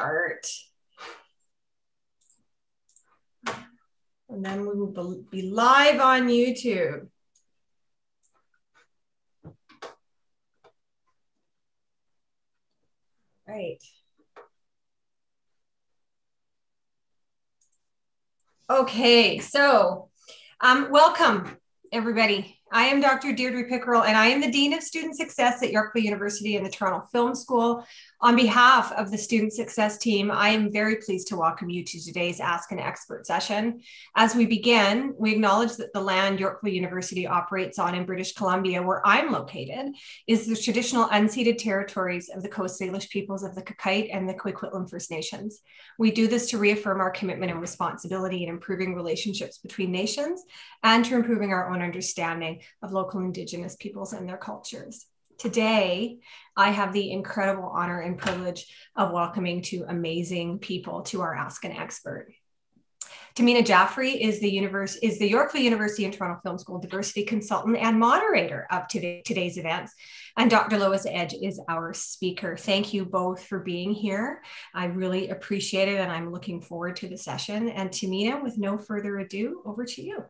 Start. And then we will be live on YouTube. Right. Okay, so welcome everybody. I am Dr. Deirdre Pickerel and I am the Dean of Student Success at Yorkville University and the Toronto Film School. On behalf of the Student Success team, I am very pleased to welcome you to today's Ask an Expert session. As we begin, we acknowledge that the land Yorkville University operates on in British Columbia, where I'm located, is the traditional unceded territories of the Coast Salish peoples of the Kwikwetlen and the Kwikwetlen First Nations. We do this to reaffirm our commitment and responsibility in improving relationships between nations and to improving our own understanding of local Indigenous peoples and their cultures. Today, I have the incredible honor and privilege of welcoming two amazing people to our Ask an Expert. Thamina Jaffrey is the Yorkville University and Toronto Film School Diversity Consultant and moderator of today's events. And Dr. Lois Edge is our speaker. Thank you both for being here. I really appreciate it and I'm looking forward to the session. And Thamina, with no further ado, over to you.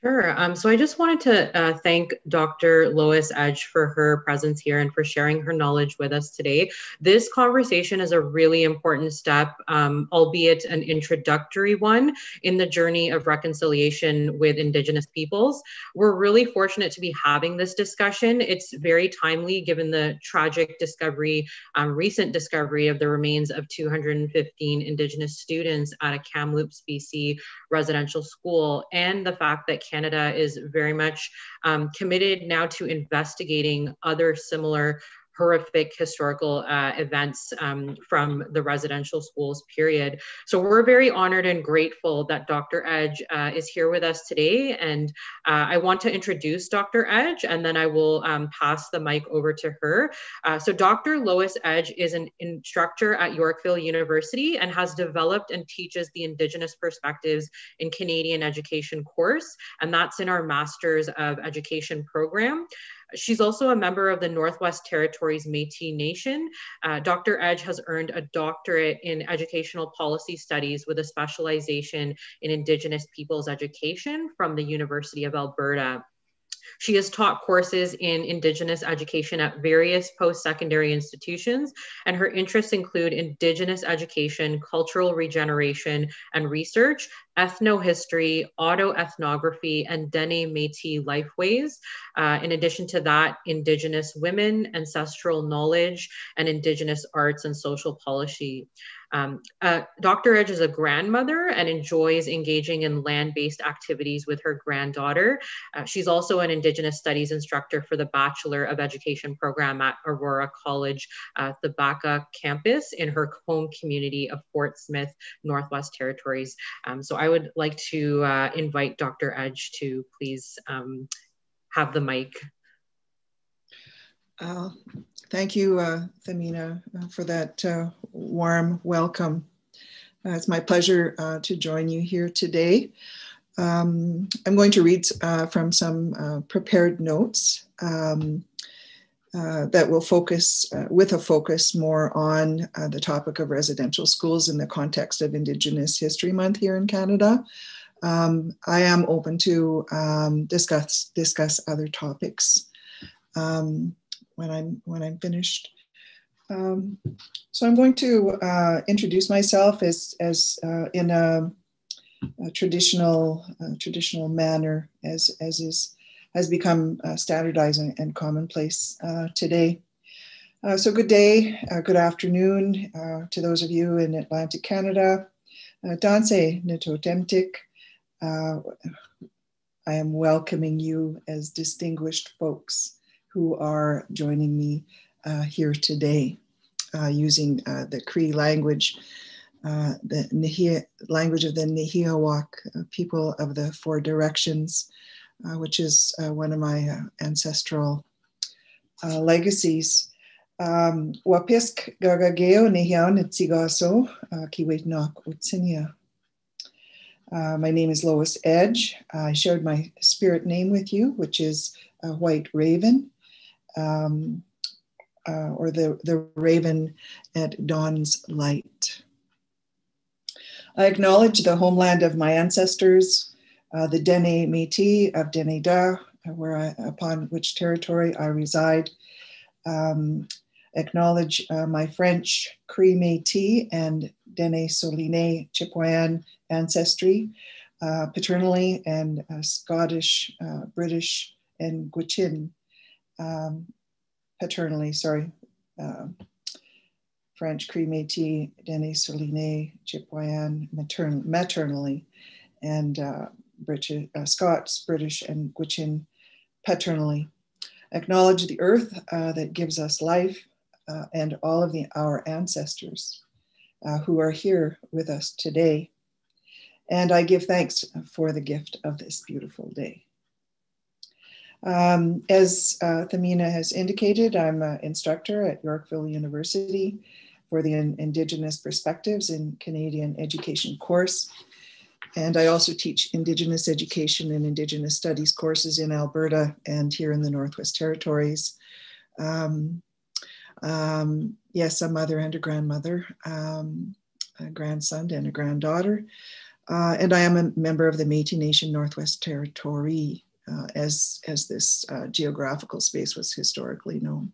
Sure. So I just wanted to thank Dr. Lois Edge for her presence here and for sharing her knowledge with us today. This conversation is a really important step, albeit an introductory one, in the journey of reconciliation with Indigenous peoples. We're really fortunate to be having this discussion. It's very timely given the tragic discovery, recent discovery of the remains of 215 Indigenous students at a Kamloops, BC residential school, and the fact that Canada is very much committed now to investigating other similar horrific historical events from the residential schools period. So we're very honored and grateful that Dr. Edge is here with us today. And I want to introduce Dr. Edge and then I will pass the mic over to her. So Dr. Lois Edge is an instructor at Yorkville University and has developed and teaches the Indigenous Perspectives in Canadian Education course. And that's in our Masters of Education program. She's also a member of the Northwest Territories Métis Nation. Dr. Edge has earned a doctorate in educational policy studies with a specialization in Indigenous peoples education from the University of Alberta. She has taught courses in Indigenous education at various post-secondary institutions, and her interests include Indigenous education, cultural regeneration and research, ethnohistory, autoethnography, and Dené Métis lifeways. In addition to that, Indigenous women, ancestral knowledge, and Indigenous arts and social policy. Dr. Edge is a grandmother and enjoys engaging in land-based activities with her granddaughter. She's also an Indigenous Studies instructor for the Bachelor of Education program at Aurora College, the Baca campus in her home community of Fort Smith, Northwest Territories. So I would like to invite Dr. Edge to please have the mic. Thank you, Thamina, for that warm welcome. It's my pleasure to join you here today. I'm going to read from some prepared notes that will focus, with a focus more on the topic of residential schools in the context of Indigenous History Month here in Canada. I am open to discuss other topics when I'm finished. So I'm going to introduce myself as in a traditional manner as has become standardized and commonplace today. So good day, good afternoon to those of you in Atlantic Canada. Danse Nitotemtik. I am welcoming you as distinguished folks who are joining me here today using the Cree language, the Nehiyaw language of the Nehiyawak people of the Four Directions, which is one of my ancestral legacies. Wapisk gagageo Nehiyaw nitsigaso kiwetnak utsinia. My name is Lois Edge. I shared my spirit name with you, which is a White Raven. or the raven at dawn's light. I acknowledge the homeland of my ancestors, the Dené Métis of Dené Da, upon which territory I reside. Acknowledge my French Cree Métis and Dene Soline Chipewyan ancestry, paternally, and Scottish, British, and Gwich'in paternally, sorry, French Cree Métis, Dene Soline Chipewyan maternally, and British, Scots, British, and Gwich'in paternally. Acknowledge the earth that gives us life, and all of our ancestors who are here with us today. And I give thanks for the gift of this beautiful day. As Thamina has indicated, I'm an instructor at Yorkville University for the Indigenous Perspectives in Canadian Education course. And I also teach Indigenous education and Indigenous studies courses in Alberta and here in the Northwest Territories. Yes, a mother and a grandmother, a grandson and a granddaughter. And I am a member of the Métis Nation Northwest Territory, as this geographical space was historically known.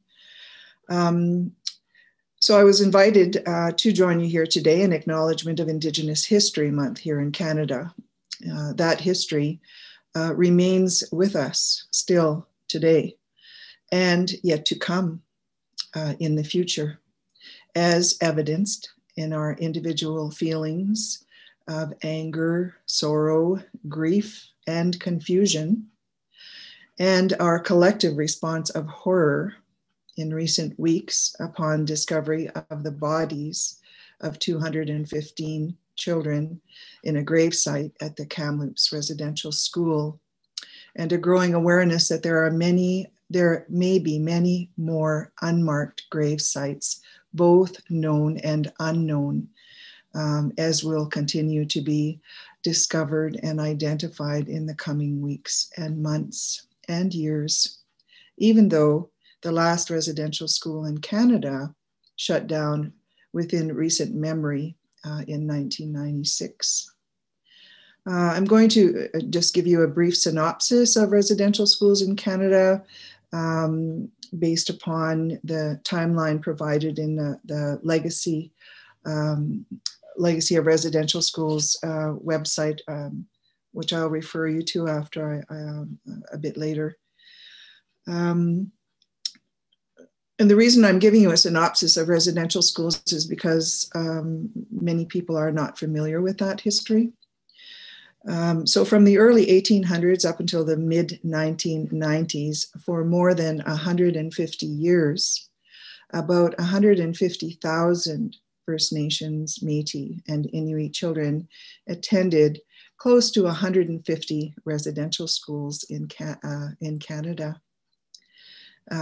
So I was invited to join you here today in acknowledgement of Indigenous History Month here in Canada. That history remains with us still today and yet to come. In the future, as evidenced in our individual feelings of anger, sorrow, grief, and confusion, and our collective response of horror in recent weeks upon discovery of the bodies of 215 children in a gravesite at the Kamloops Residential School, and a growing awareness that there may be many more unmarked grave sites, both known and unknown, as will continue to be discovered and identified in the coming weeks and months and years, even though the last residential school in Canada shut down within recent memory in 1996. I'm going to just give you a brief synopsis of residential schools in Canada, based upon the timeline provided in the Legacy of Residential Schools website, which I'll refer you to after a bit later. And the reason I'm giving you a synopsis of residential schools is because many people are not familiar with that history. So from the early 1800s up until the mid-1990s, for more than 150 years, about 150,000 First Nations, Métis, and Inuit children attended close to 150 residential schools in Canada.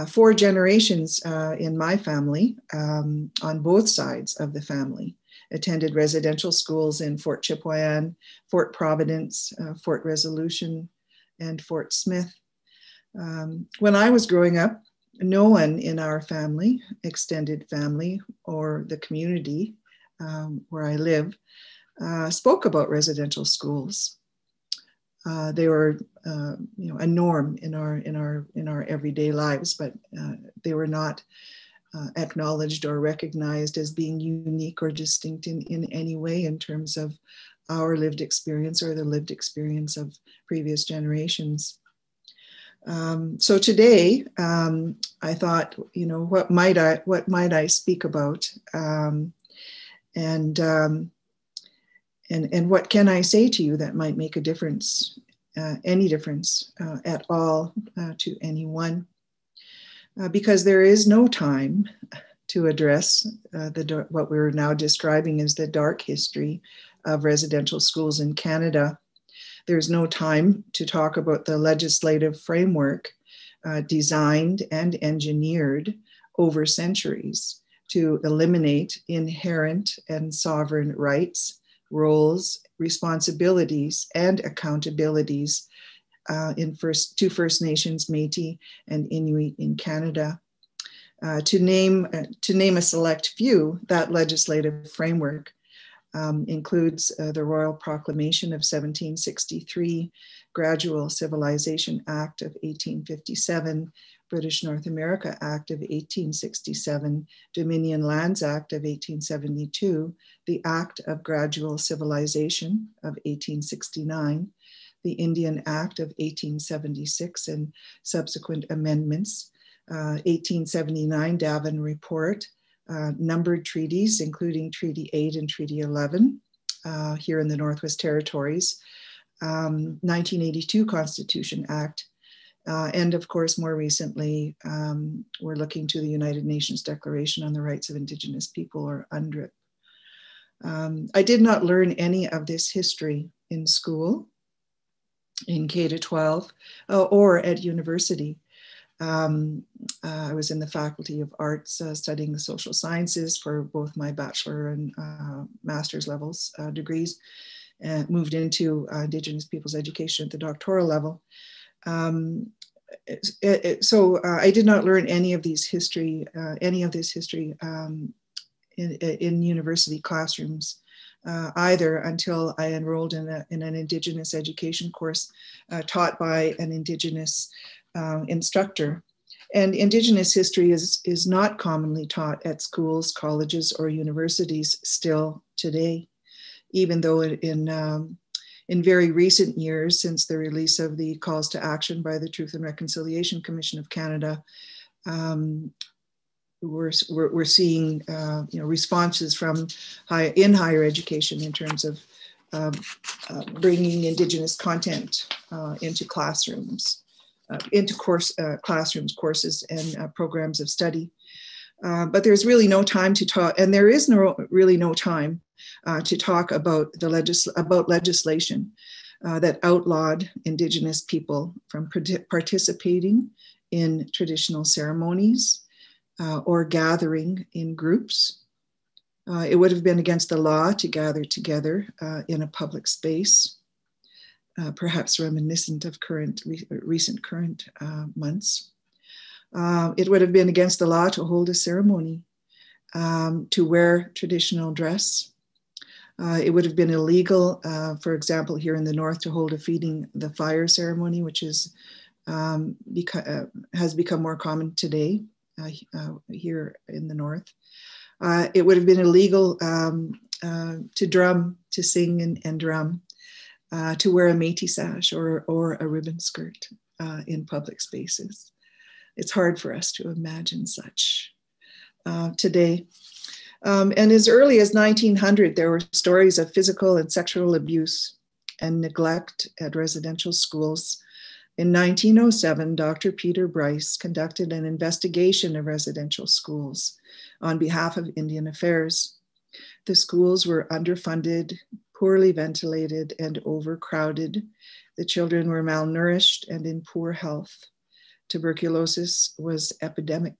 Four generations in my family, on both sides of the family, attended residential schools in Fort Chipewyan, Fort Providence, Fort Resolution, and Fort Smith. When I was growing up, no one in our family, extended family, or the community where I live, spoke about residential schools. They were, you know, a norm in our everyday lives, but they were not acknowledged or recognized as being unique or distinct in any way in terms of our lived experience or the lived experience of previous generations. So today, I thought, you know, what might I speak about, and what can I say to you that might make a difference, any difference at all to anyone? Because there is no time to address what we're now describing as the dark history of residential schools in Canada. There's no time to talk about the legislative framework designed and engineered over centuries to eliminate inherent and sovereign rights, roles, responsibilities, and accountabilities to First Nations, Métis, and Inuit in Canada. to name a select few, that legislative framework includes the Royal Proclamation of 1763, Gradual Civilization Act of 1857, British North America Act of 1867, Dominion Lands Act of 1872, the Act of Gradual Civilization of 1869, the Indian Act of 1876 and subsequent amendments, 1879 Davin Report, numbered treaties, including Treaty 8 and Treaty 11 here in the Northwest Territories, 1982 Constitution Act, and of course, more recently, we're looking to the United Nations Declaration on the Rights of Indigenous People, or UNDRIP. I did not learn any of this history in school, in K-12, or at university. I was in the Faculty of Arts studying the social sciences for both my bachelor and master's levels degrees, and moved into Indigenous peoples education at the doctoral level. I did not learn any of this history in university classrooms either, until I enrolled in an Indigenous education course taught by an Indigenous instructor. And Indigenous history is not commonly taught at schools, colleges, or universities still today, even though in very recent years, since the release of the calls to action by the Truth and Reconciliation Commission of Canada, we're seeing responses from higher education in terms of bringing Indigenous content into classrooms, courses, and programs of study. But there's really no time to talk, and there is really no time to talk about legislation that outlawed Indigenous people from participating in traditional ceremonies or gathering in groups. It would have been against the law to gather together in a public space, perhaps reminiscent of recent months. It would have been against the law to hold a ceremony, to wear traditional dress. It would have been illegal, for example, here in the North, to hold a feeding the fire ceremony, which is has become more common today here in the North. It would have been illegal to sing and drum, to wear a Métis sash or a ribbon skirt in public spaces. It's hard for us to imagine such today. And as early as 1900, there were stories of physical and sexual abuse and neglect at residential schools. In 1907, Dr. Peter Bryce conducted an investigation of residential schools on behalf of Indian Affairs. The schools were underfunded, poorly ventilated, and overcrowded. The children were malnourished and in poor health. Tuberculosis was epidemic.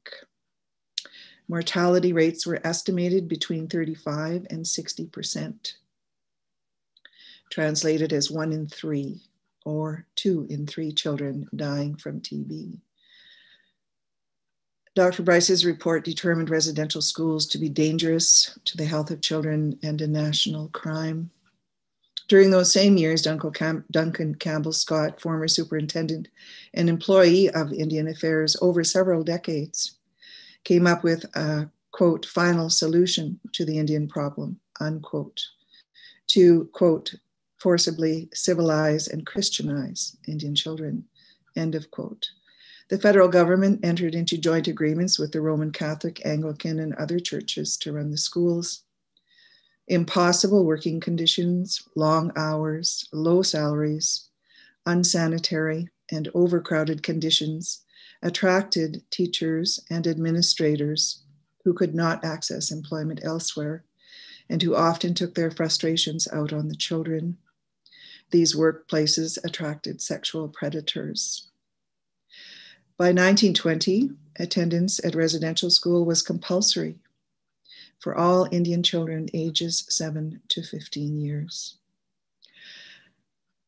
Mortality rates were estimated between 35 and 60%, translated as 1 in 3 or 2 in 3 children dying from TB. Dr. Bryce's report determined residential schools to be dangerous to the health of children and a national crime. During those same years, Duncan Campbell Scott, former superintendent and employee of Indian Affairs over several decades, came up with a, quote, final solution to the Indian problem, unquote, to, quote, forcibly civilize and Christianize Indian children, end of quote. The federal government entered into joint agreements with the Roman Catholic, Anglican, and other churches to run the schools. Impossible working conditions, long hours, low salaries, unsanitary and overcrowded conditions attracted teachers and administrators who could not access employment elsewhere and who often took their frustrations out on the children. These workplaces attracted sexual predators. By 1920, attendance at residential school was compulsory for all Indian children ages 7 to 15 years.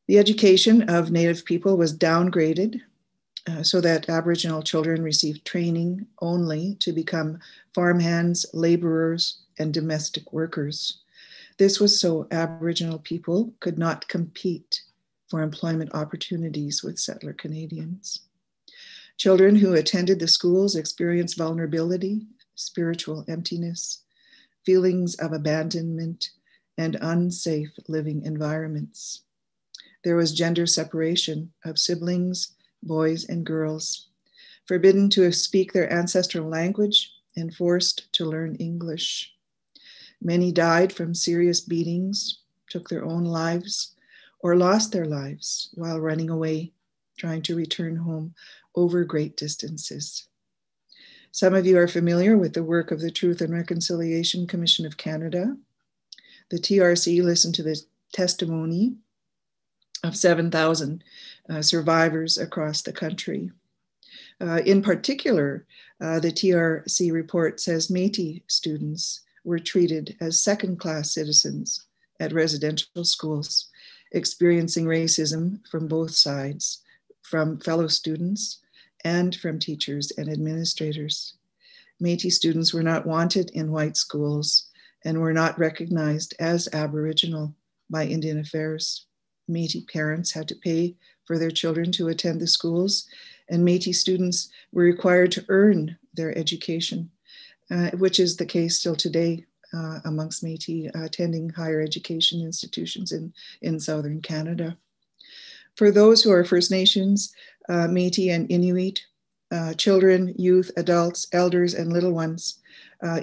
The education of Native people was downgraded so that Aboriginal children received training only to become farmhands, laborers, and domestic workers. This was so Aboriginal people could not compete for employment opportunities with settler Canadians. Children who attended the schools experienced vulnerability, spiritual emptiness, feelings of abandonment, and unsafe living environments. There was gender separation of siblings, boys and girls, forbidden to speak their ancestral language and forced to learn English. Many died from serious beatings, took their own lives, or lost their lives while running away, trying to return home over great distances. Some of you are familiar with the work of the Truth and Reconciliation Commission of Canada. The TRC listened to the testimony of 7,000 survivors across the country. In particular, the TRC report says Métis students were treated as second-class citizens at residential schools, experiencing racism from both sides, from fellow students and from teachers and administrators. Métis students were not wanted in white schools and were not recognized as Aboriginal by Indian Affairs. Métis parents had to pay for their children to attend the schools, and Métis students were required to earn their education, which is the case still today amongst Métis attending higher education institutions in Southern Canada. For those who are First Nations, Métis and Inuit, children, youth, adults, elders, and little ones,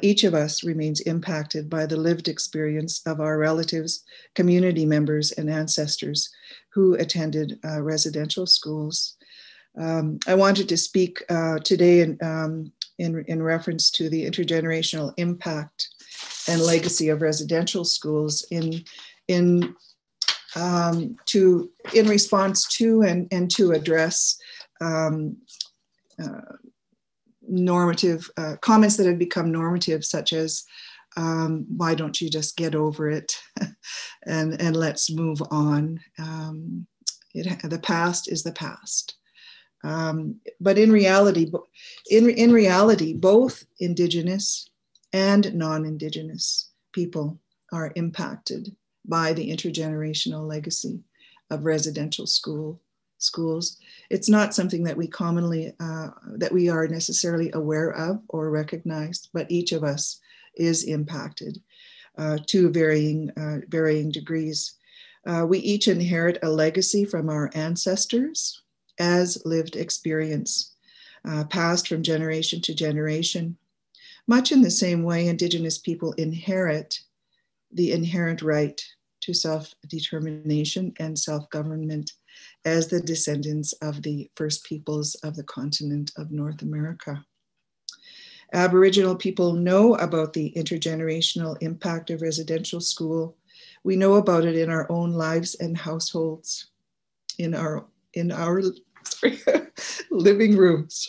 each of us remains impacted by the lived experience of our relatives, community members, and ancestors who attended residential schools. I wanted to speak today in reference to the intergenerational impact and legacy of residential schools in response to and to address normative comments that have become normative, such as, why don't you just get over it and let's move on. The past is the past. But in reality, both Indigenous and non-Indigenous people are impacted by the intergenerational legacy of residential schools. It's not something that we commonly, that we are necessarily aware of or recognized, but each of us is impacted to varying degrees. We each inherit a legacy from our ancestors as lived experience, passed from generation to generation. Much in the same way Indigenous people inherit the inherent right to self-determination and self-government as the descendants of the First Peoples of the continent of North America. Aboriginal people know about the intergenerational impact of residential school. We know about it in our own lives and households, in our living rooms,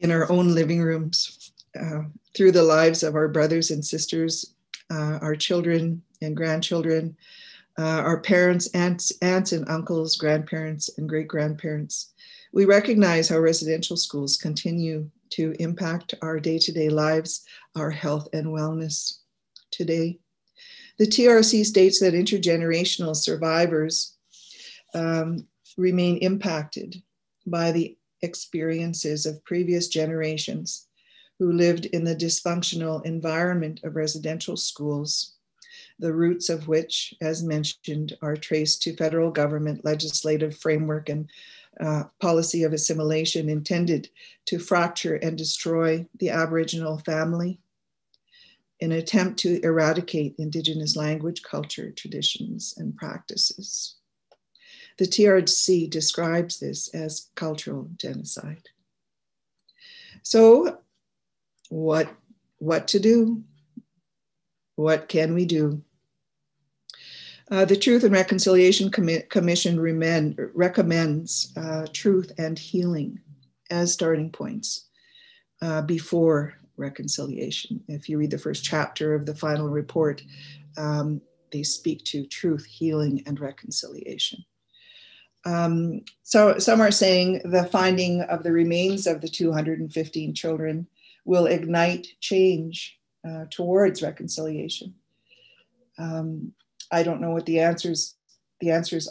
in our own living rooms, through the lives of our brothers and sisters, our children and grandchildren, our parents, aunts and uncles, grandparents and great-grandparents. We recognize how residential schools continue to impact our day-to-day lives, our health and wellness today. The TRC states that intergenerational survivors remain impacted by the experiences of previous generations who lived in the dysfunctional environment of residential schools, the roots of which, as mentioned, are traced to federal government legislative framework and policy of assimilation intended to fracture and destroy the Aboriginal family in an attempt to eradicate Indigenous language, culture, traditions, and practices. The TRC describes this as cultural genocide. So what to do? What can we do? The Truth and Reconciliation Commission recommends truth and healing as starting points before reconciliation. If you read the first chapter of the final report, they speak to truth, healing, and reconciliation. So some are saying the finding of the remains of the 215 children will ignite change towards reconciliation. I don't know what the answers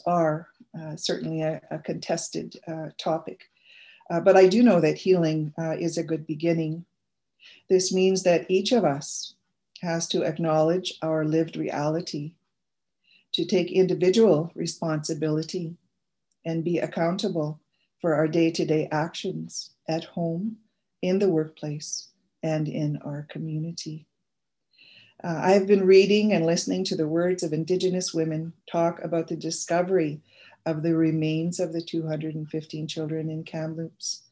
are, certainly a contested topic. But I do know that healing is a good beginning. This means that each of us has to acknowledge our lived reality, to take individual responsibility and be accountable for our day-to-day actions at home, in the workplace, and in our community. I have been reading and listening to the words of Indigenous women talk about the discovery of the remains of the 215 children in Kamloops.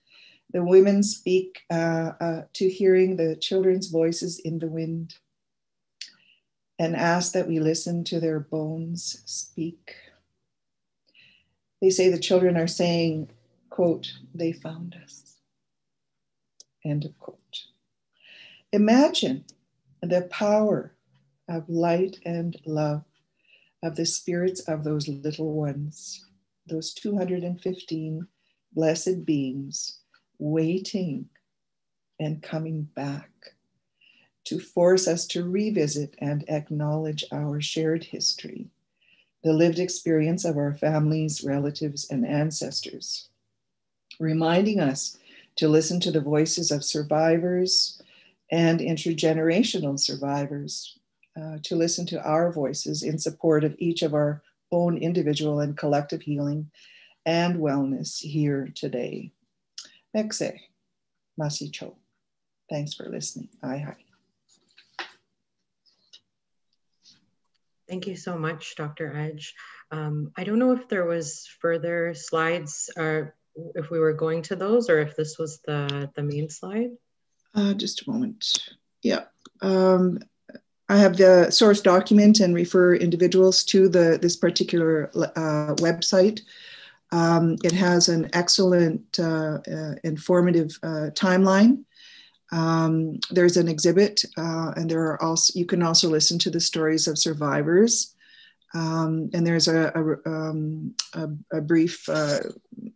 The women speak to hearing the children's voices in the wind and ask that we listen to their bones speak. They say the children are saying, quote, "They found us," end of quote. Imagine the power of light and love of the spirits of those little ones, those 215 blessed beings, waiting and coming back to force us to revisit and acknowledge our shared history, the lived experience of our families, relatives, and ancestors, reminding us to listen to the voices of survivors and intergenerational survivors, to listen to our voices in support of each of our own individual and collective healing and wellness here today. Mekse, Masicho. Thanks for listening. Aye. Thank you so much, Dr. Edge. I don't know if there was further slides, or if we were going to those, or if this was the main slide. Just a moment. Yeah. I have the source document and refer individuals to this particular website. It has an excellent informative timeline. There's an exhibit, and there are also, you can also listen to the stories of survivors. And there's a brief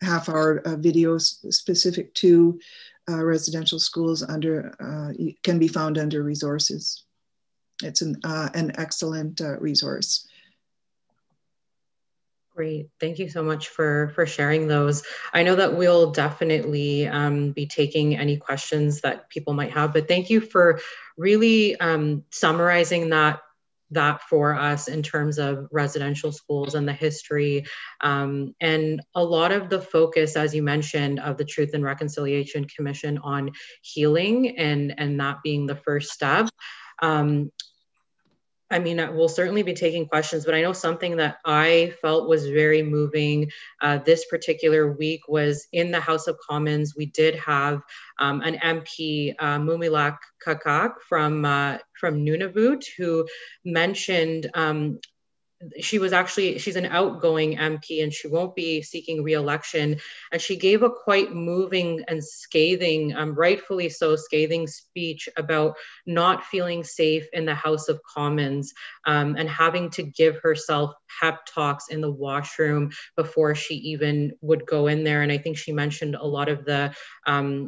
half hour video specific to residential schools under, can be found under resources. It's an excellent resource. Great, thank you so much for sharing those. I know that we'll definitely be taking any questions that people might have, but thank you for really summarizing that for us in terms of residential schools and the history. And a lot of the focus, as you mentioned, of the Truth and Reconciliation Commission on healing and that being the first step. I mean, we'll certainly be taking questions, but I know something that I felt was very moving this particular week was in the House of Commons. We did have an MP, Mumilak Kakak from Nunavut, who mentioned she's an outgoing MP and she won't be seeking re-election. And she gave a quite moving and scathing, rightfully so, scathing speech about not feeling safe in the House of Commons and having to give herself pep talks in the washroom before she even would go in there. And I think she mentioned a lot of the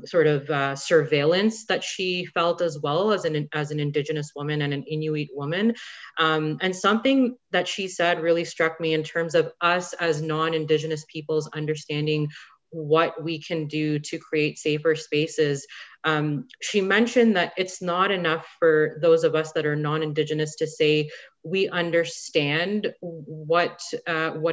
sort of surveillance that she felt as well as an Indigenous woman and an Inuit woman. And something that she said really struck me in terms of us as non-Indigenous peoples understanding what we can do to create safer spaces. She mentioned that it's not enough for those of us that are non-Indigenous to say we understand what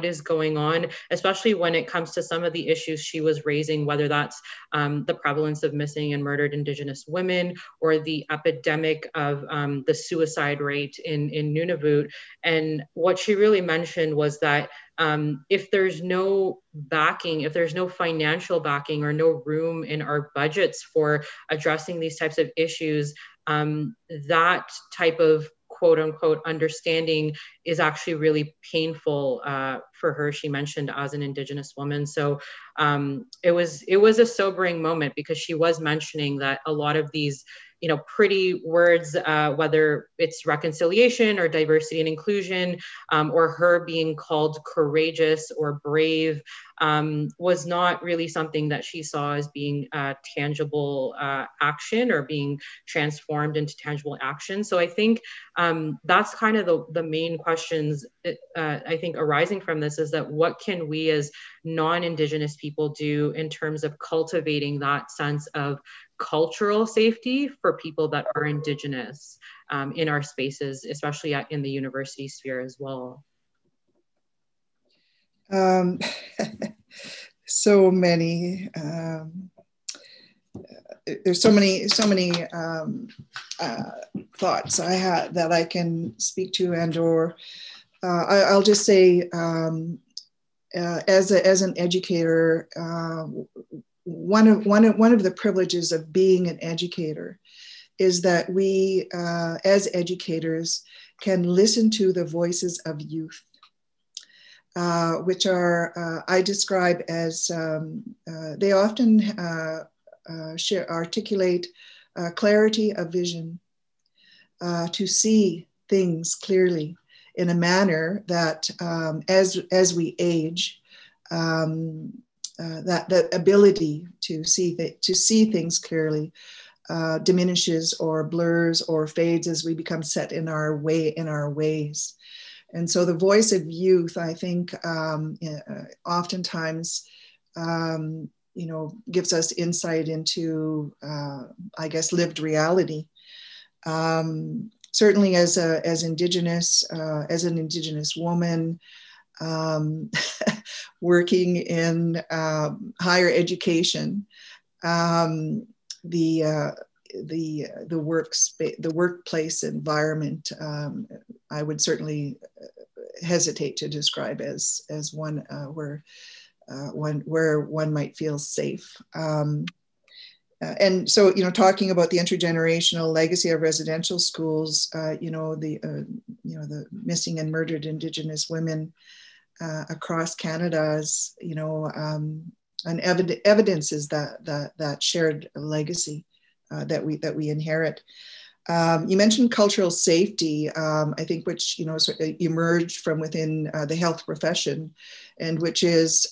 is going on, especially when it comes to some of the issues she was raising, whether that's the prevalence of missing and murdered Indigenous women or the epidemic of the suicide rate in Nunavut. And what she really mentioned was that if there's no backing, if there's no financial backing or no room in our budgets for addressing these types of issues, that type of quote unquote understanding is actually really painful for her, she mentioned, as an Indigenous woman. So it was a sobering moment because she was mentioning that a lot of these you know, pretty words, whether it's reconciliation or diversity and inclusion, or her being called courageous or brave, was not really something that she saw as being tangible action or being transformed into tangible action. So I think that's kind of the main questions, I think, arising from this is that what can we as non-Indigenous people do in terms of cultivating that sense of cultural safety for people that are Indigenous in our spaces, especially in the university sphere as well? So many, there's so many thoughts I had that I can speak to, and or I'll just say as an educator, one of the privileges of being an educator is that we as educators can listen to the voices of youth, which are, I describe as, they often articulate clarity of vision, to see things clearly in a manner that as we age, that ability to see things clearly diminishes or blurs or fades as we become set in our ways. And so the voice of youth, I think, oftentimes, you know, gives us insight into, I guess, lived reality. Certainly, as an Indigenous woman, working in higher education, the workplace environment, I would certainly hesitate to describe as one where one might feel safe. And so, you know, talking about the intergenerational legacy of residential schools, the missing and murdered Indigenous women across Canada is, you know, an evidence is that shared legacy that we inherit. You mentioned cultural safety, I think, which, you know, sort of emerged from within the health profession, and which is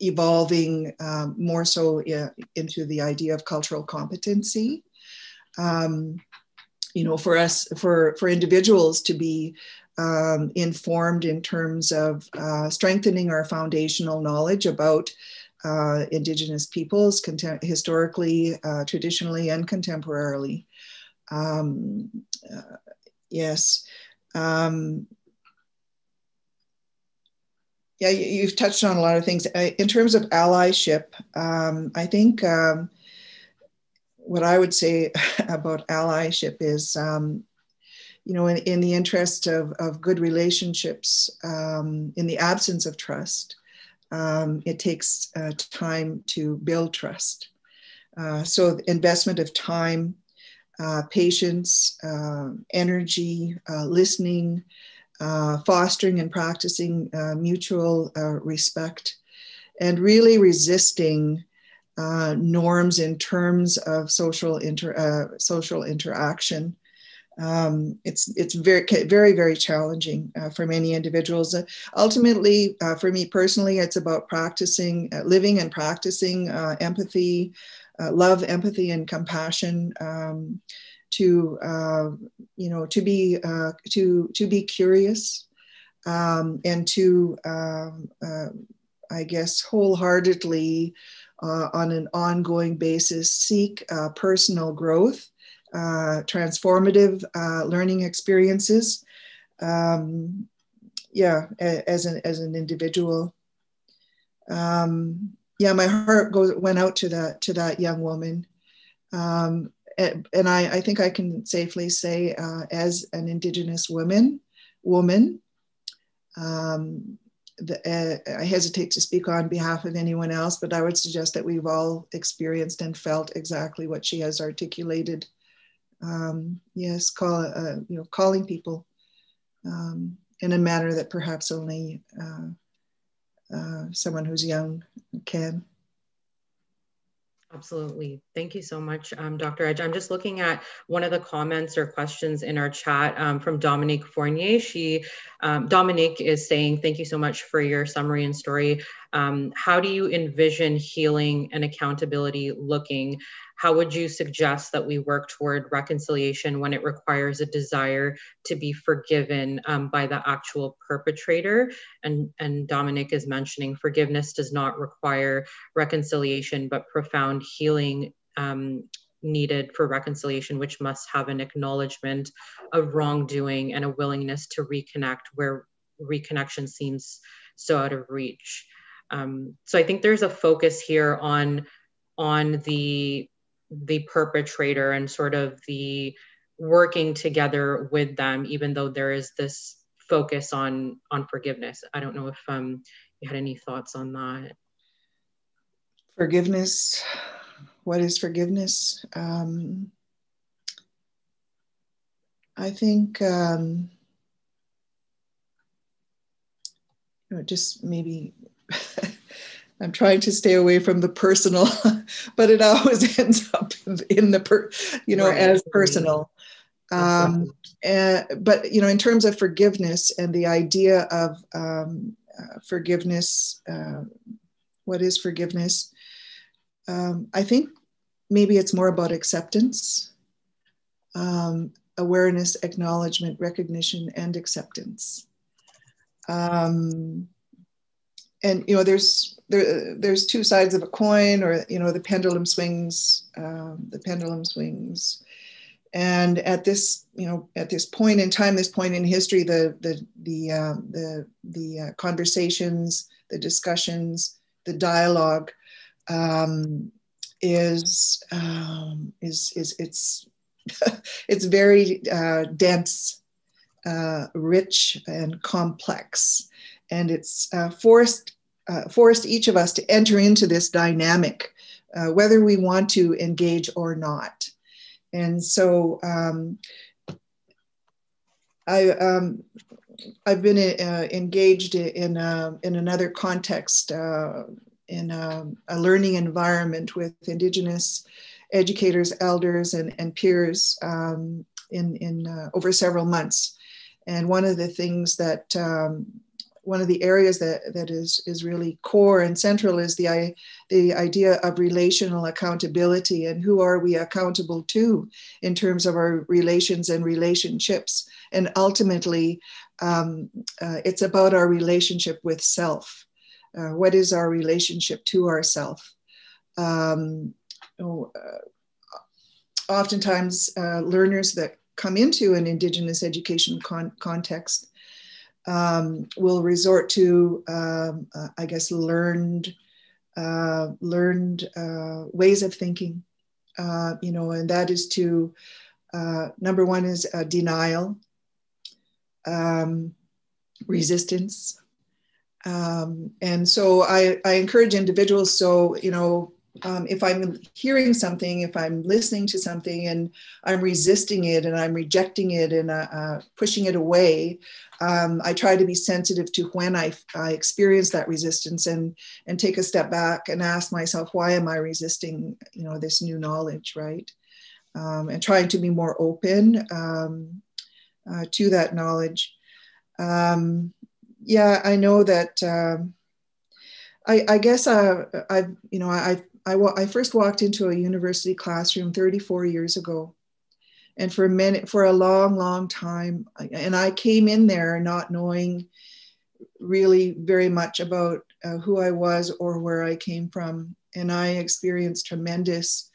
evolving more so into the idea of cultural competency. You know, for us, for individuals to be informed in terms of strengthening our foundational knowledge about Indigenous peoples historically, traditionally, and contemporarily. Yes. Yeah, you've touched on a lot of things. In terms of allyship, I think what I would say about allyship is, you know, in the interest of good relationships, in the absence of trust, it takes time to build trust. So the investment of time, patience, energy, listening, fostering and practicing mutual respect, and really resisting norms in terms of social interaction. It's very, very, very challenging for many individuals. Ultimately, for me personally, it's about practicing, living and practicing empathy, love, empathy, and compassion. To be curious, and to I guess wholeheartedly, on an ongoing basis, seek personal growth. Transformative learning experiences, yeah, as an individual. Yeah, my heart went out to that young woman, and I think I can safely say, as an Indigenous woman, I hesitate to speak on behalf of anyone else, but I would suggest that we've all experienced and felt exactly what she has articulated. Yes, calling people in a manner that perhaps only someone who's young can. Absolutely. Thank you so much, Dr. Edge. I'm just looking at one of the comments or questions in our chat from Dominique Fournier. Dominique is saying, thank you so much for your summary and story. How do you envision healing and accountability looking? How would you suggest that we work toward reconciliation when it requires a desire to be forgiven by the actual perpetrator? And Dominic is mentioning forgiveness does not require reconciliation, but profound healing needed for reconciliation, which must have an acknowledgement of wrongdoing and a willingness to reconnect where reconnection seems so out of reach. So I think there's a focus here on the perpetrator and sort of the working together with them, even though there is this focus on forgiveness. I don't know if you had any thoughts on that. Forgiveness, what is forgiveness? I think, you know, just maybe, I'm trying to stay away from the personal, but it always ends up in the, you know, right, as personal. But, you know, in terms of forgiveness and the idea of forgiveness, what is forgiveness? I think maybe it's more about acceptance, awareness, acknowledgement, recognition, and acceptance. And, you know, there's two sides of a coin, or, you know, the pendulum swings. And at this, you know, at this point in time, this point in history, the conversations, the discussions, the dialogue is it's very dense, rich, and complex. And it's forced each of us to enter into this dynamic, whether we want to engage or not. And so I've been engaged in another context, in a learning environment with Indigenous educators, elders, and peers in over several months. And one of the things that one of the areas that is really core and central is the idea of relational accountability, and who are we accountable to in terms of our relations and relationships. And ultimately, it's about our relationship with self. What is our relationship to ourself? Oftentimes, learners that come into an Indigenous education context will resort to, I guess, learned ways of thinking, you know, and that is to, number one is denial, resistance. And so I encourage individuals, so, you know, if I'm hearing something, if I'm listening to something and I'm resisting it and I'm rejecting it and pushing it away, I try to be sensitive to when I experience that resistance and take a step back and ask myself, why am I resisting, you know, this new knowledge, right? And trying to be more open to that knowledge. Yeah, I know that, I guess, I first walked into a university classroom 34 years ago, and for a long, long time, and I came in there not knowing really very much about who I was or where I came from, and I experienced tremendous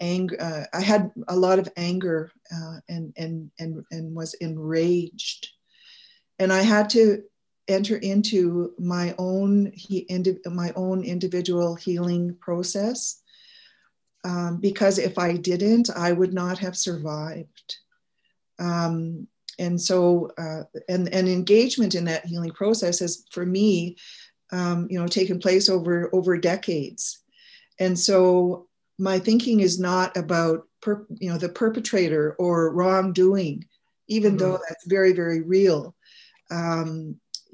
anger. I had a lot of anger and was enraged, and I had to enter into my own individual healing process, because if I didn't, I would not have survived. And so, and engagement in that healing process has, for me, you know, taken place over decades. And so my thinking is not about, you know, the perpetrator or wrongdoing, even though that's very, very real.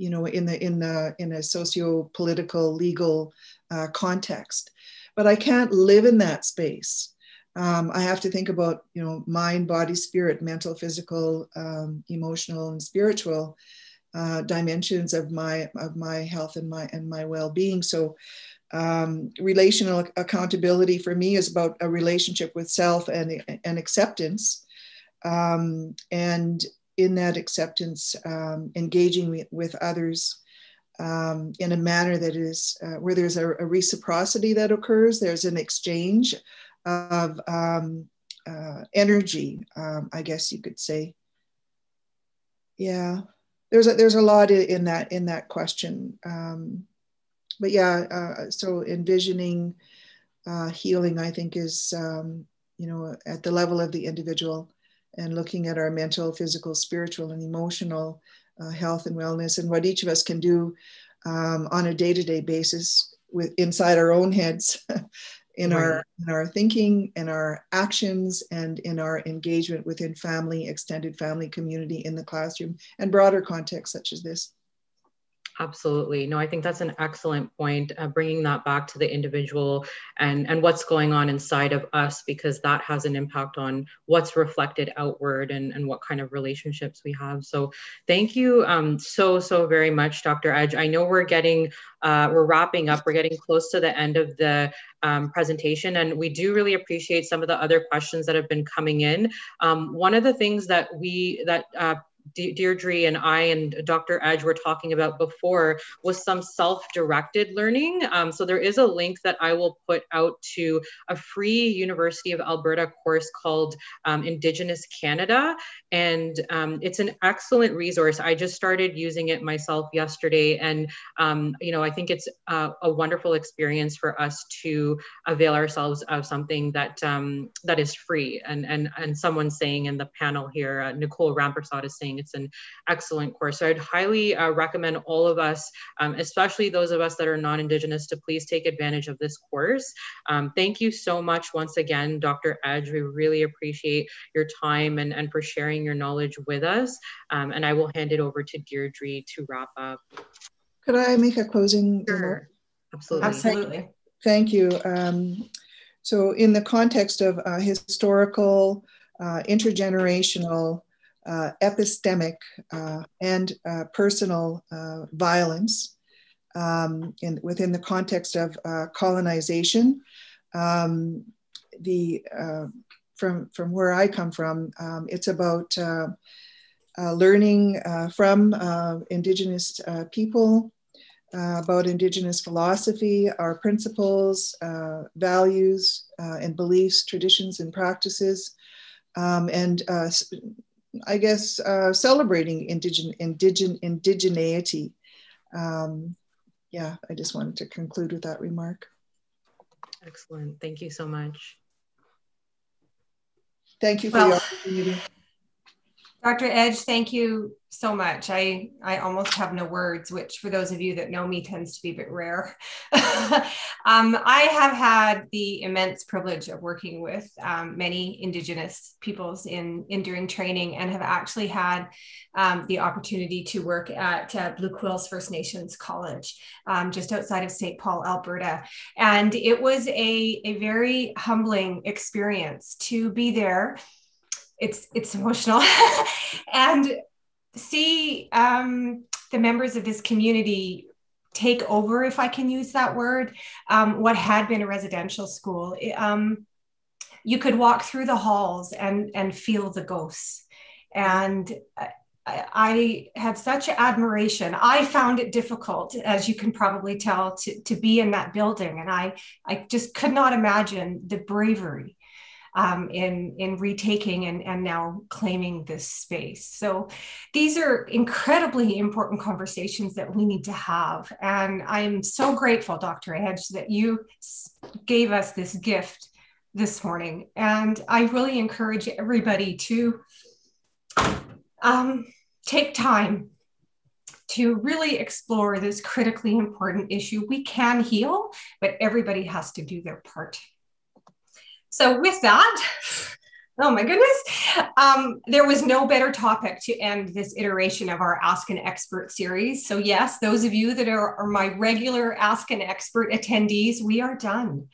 You know, in a socio-political, legal context, but I can't live in that space. I have to think about, you know, mind, body, spirit, mental, physical, emotional, and spiritual dimensions of my health and my well-being. So relational accountability for me is about a relationship with self and acceptance. And in that acceptance, engaging with others in a manner that is where there's a reciprocity that occurs. There's an exchange of energy, I guess you could say. Yeah, there's a lot in that question. But yeah, so envisioning healing, I think, is you know, at the level of the individual, and looking at our mental, physical, spiritual, and emotional health and wellness, and what each of us can do on a day-to-day basis with inside our own heads, in right. in our thinking, in our actions, and in our engagement within family, extended family, community, in the classroom, and broader contexts such as this. Absolutely. No, I think that's an excellent point, bringing that back to the individual and what's going on inside of us, because that has an impact on what's reflected outward and what kind of relationships we have. So thank you so very much, Dr. Edge. I know we're getting, we're wrapping up, we're getting close to the end of the presentation, and we do really appreciate some of the other questions that have been coming in. One of the things that Deirdre and I and Dr. Edge were talking about before was some self-directed learning. So there is a link that I will put out to a free University of Alberta course called Indigenous Canada. And it's an excellent resource. I just started using it myself yesterday. And, you know, I think it's a wonderful experience for us to avail ourselves of something that that is free. And someone's saying in the panel here, Nicole Rampersad is saying it's an excellent course. So I'd highly recommend all of us, especially those of us that are non-Indigenous, to please take advantage of this course. Thank you so much once again, Dr. Edge. We really appreciate your time and for sharing your knowledge with us. And I will hand it over to Deirdre to wrap up. Could I make a closing? Sure. Absolutely. Absolutely. Thank you. So in the context of historical, intergenerational, epistemic and personal violence within the context of colonization. From where I come from, it's about learning from Indigenous people, about Indigenous philosophy, our principles, values and beliefs, traditions and practices, and I guess celebrating indigeneity. Yeah, I just wanted to conclude with that remark. Excellent. Thank you so much. Thank you for your opportunity. Dr. Edge, thank you so much. I almost have no words, which for those of you that know me tends to be a bit rare. I have had the immense privilege of working with many Indigenous peoples during training, and have actually had the opportunity to work at Blue Quills First Nations College, just outside of St. Paul, Alberta. And it was a very humbling experience to be there. It's emotional and see the members of this community take over, if I can use that word, what had been a residential school. You could walk through the halls and feel the ghosts. And I had such admiration. I found it difficult, as you can probably tell, to be in that building. And I just could not imagine the bravery in retaking and now claiming this space. So these are incredibly important conversations that we need to have. And I'm so grateful, Dr. Edge, that you gave us this gift this morning. And I really encourage everybody to take time to really explore this critically important issue. We can heal, but everybody has to do their part. So with that, Oh my goodness. There was no better topic to end this iteration of our Ask an Expert series. So yes, those of you that are my regular Ask an Expert attendees, we are done.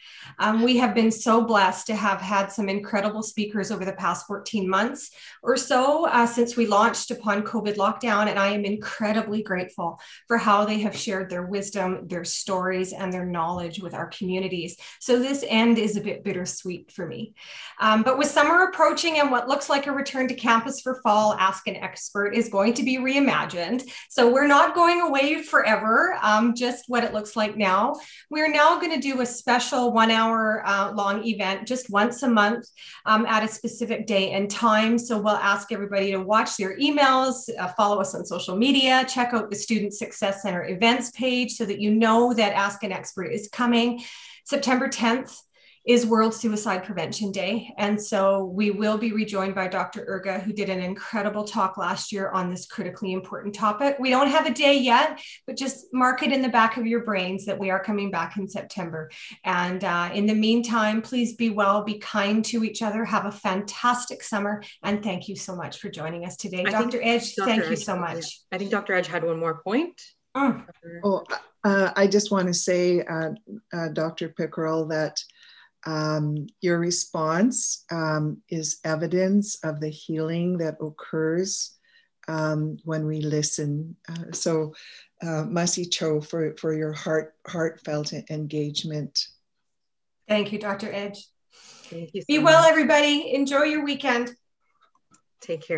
We have been so blessed to have had some incredible speakers over the past 14 months or so since we launched upon COVID lockdown. And I am incredibly grateful for how they have shared their wisdom, their stories, and their knowledge with our communities. So this end is a bit bittersweet for me. But with summer approaching and what looks like a return to campus for fall, Ask an Expert is going to be reimagined. So we're not going away forever, just what it looks like now. We're now going to do a special 1 hour long event just once a month at a specific day and time. So we'll ask everybody to watch their emails, follow us on social media, check out the Student Success Center events page so that you know that Ask an Expert is coming. September 10th. Is World Suicide Prevention Day. And so we will be rejoined by Dr. Urga, who did an incredible talk last year on this critically important topic. We don't have a day yet, but just mark it in the back of your brains that we are coming back in September. And in the meantime, please be well, be kind to each other, have a fantastic summer. And thank you so much for joining us today. Dr. Edge, thank you so much. I think Dr. Edge had one more point. I just want to say, Dr. Pickerel, that your response is evidence of the healing that occurs when we listen. So Masi Cho for your heartfelt engagement. Thank you, Dr. Edge. Thank you so much. Be well, everybody. Enjoy your weekend. Take care.